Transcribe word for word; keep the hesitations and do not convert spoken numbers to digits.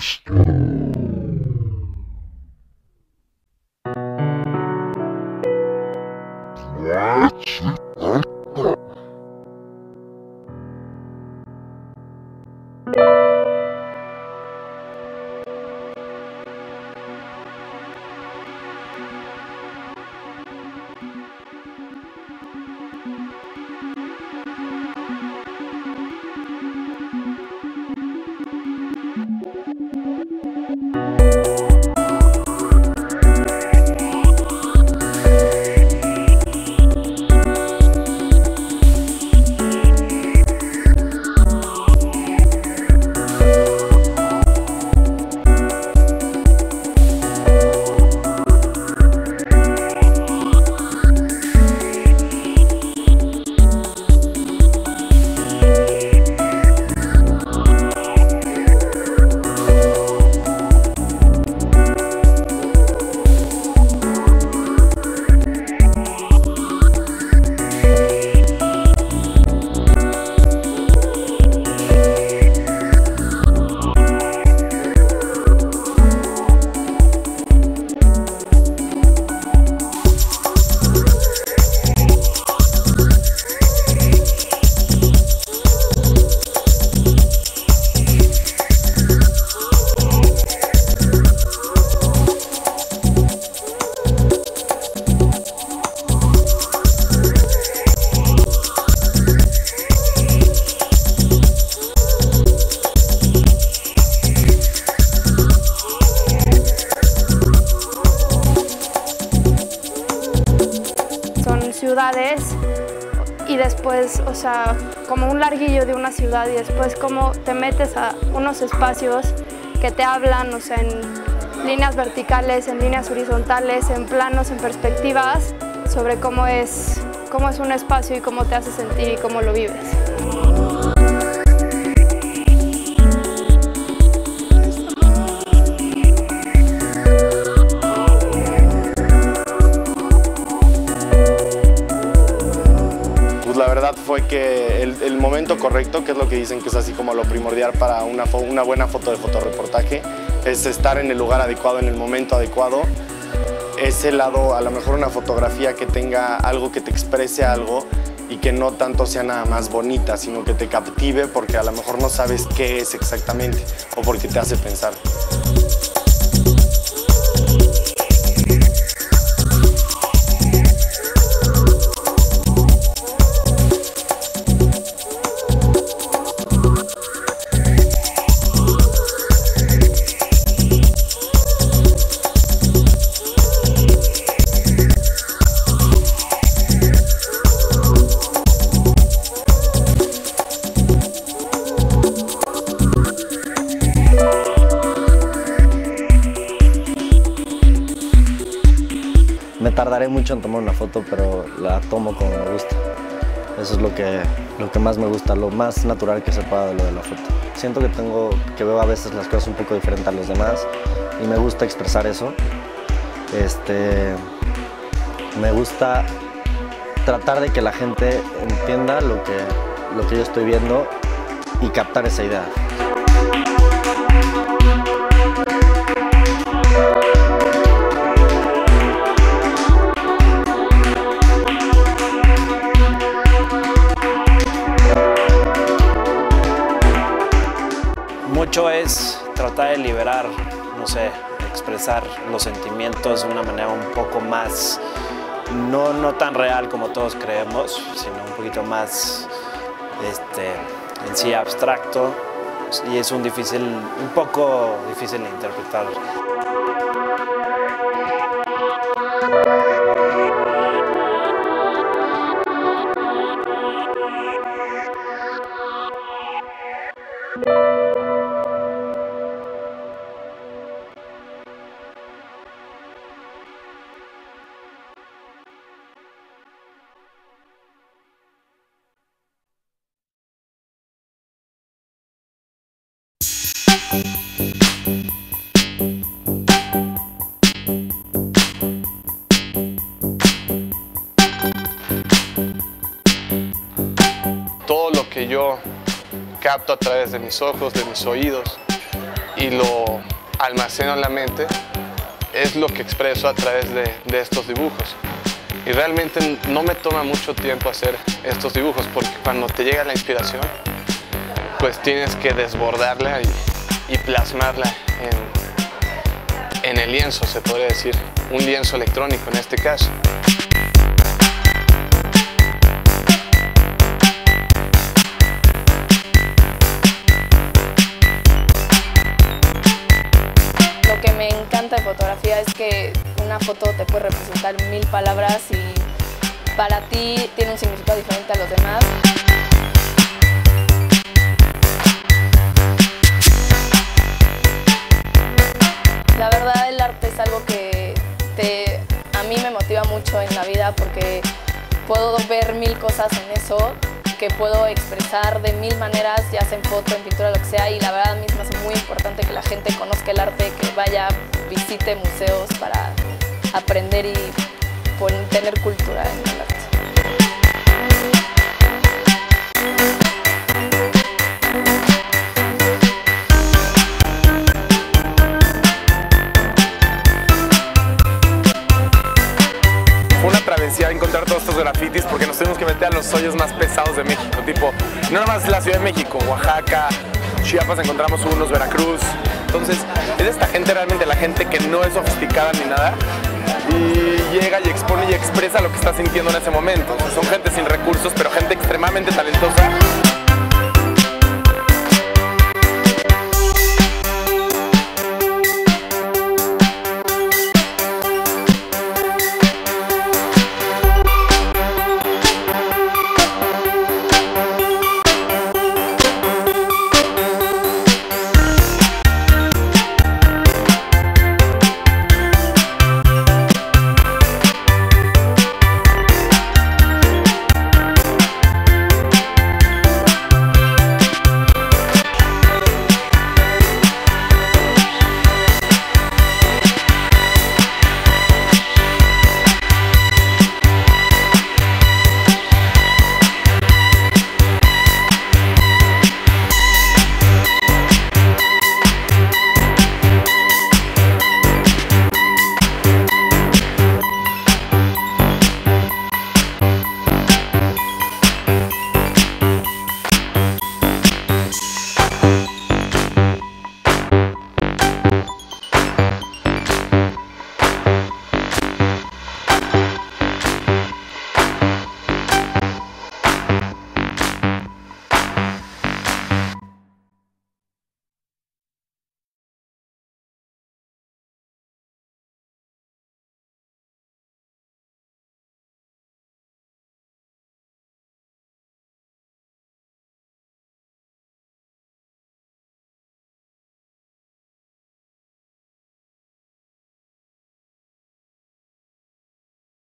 system. That's it. Ciudades y después, o sea, como un larguillo de una ciudad y después como te metes a unos espacios que te hablan, o sea, en líneas verticales, en líneas horizontales, en planos, en perspectivas, sobre cómo es, cómo es un espacio y cómo te hace sentir y cómo lo vives. Fue que el, el momento correcto, que es lo que dicen que es así como lo primordial para una, una buena foto de fotoreportaje, es estar en el lugar adecuado, en el momento adecuado. Ese lado, a lo mejor una fotografía que tenga algo que te exprese algo y que no tanto sea nada más bonita, sino que te captive porque a lo mejor no sabes qué es exactamente o porque te hace pensar. Tardaré mucho en tomar una foto, pero la tomo como me gusta. Eso es lo que, lo que más me gusta, lo más natural que se pueda de lo de la foto. Siento que tengo, que veo a veces las cosas un poco diferentes a los demás y me gusta expresar eso. Este, me gusta tratar de que la gente entienda lo que, lo que yo estoy viendo y captar esa idea. Mucho es tratar de liberar, no sé, expresar los sentimientos de una manera un poco más, no, no tan real como todos creemos, sino un poquito más este, en sí abstracto, y es un, difícil, un poco difícil de interpretar. Todo lo que yo capto a través de mis ojos, de mis oídos, y lo almaceno en la mente, es lo que expreso a través de, de estos dibujos. Y realmente no me toma mucho tiempo hacer estos dibujos, porque cuando te llega la inspiración, pues tienes que desbordarla y, y plasmarla en, en el lienzo, se podría decir, un lienzo electrónico en este caso. Lo que me encanta de fotografía es que una foto te puede representar mil palabras y para ti tiene un significado diferente a los demás. La verdad, el arte es algo que te, a mí me motiva mucho en la vida, porque puedo ver mil cosas en eso, que puedo expresar de mil maneras, ya sea en foto, en pintura, lo que sea, y la verdad a mí se me hace muy importante que la gente conozca el arte, que vaya, visite museos para aprender y tener cultura en el arte. Una travesía encontrar todos estos grafitis, porque nos tenemos que meter a los hoyos más pesados de México, tipo, no nada más la Ciudad de México, Oaxaca, Chiapas encontramos unos, Veracruz. Entonces, es esta gente realmente, la gente que no es sofisticada ni nada, y llega y expone y expresa lo que está sintiendo en ese momento. O sea, son gente sin recursos, pero gente extremadamente talentosa.